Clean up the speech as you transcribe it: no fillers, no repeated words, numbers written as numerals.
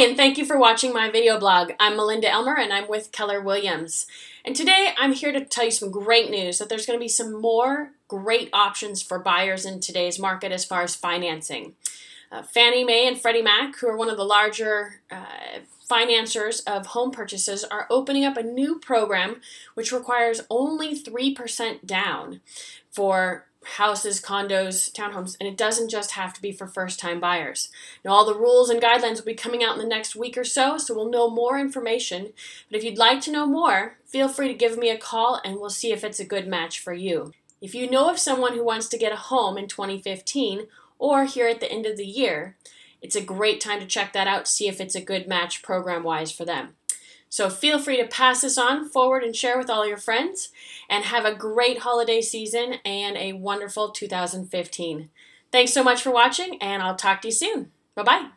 Hi, and thank you for watching my video blog. I'm Melinda Elmer, and I'm with Keller Williams. And today I'm here to tell you some great news that there's going to be some more great options for buyers in today's market as far as financing. Fannie Mae and Freddie Mac, who are one of the larger financiers of home purchases, are opening up a new program which requires only 3% down for houses, condos, townhomes, and it doesn't just have to be for first-time buyers. Now, all the rules and guidelines will be coming out in the next week or so we'll know more information. But if you'd like to know more, feel free to give me a call and we'll see if it's a good match for you. If you know of someone who wants to get a home in 2015 or here at the end of the year, it's a great time to check that out, see if it's a good match program-wise for them. So feel free to pass this on, forward, and share with all your friends. And have a great holiday season and a wonderful 2015. Thanks so much for watching, and I'll talk to you soon. Bye-bye.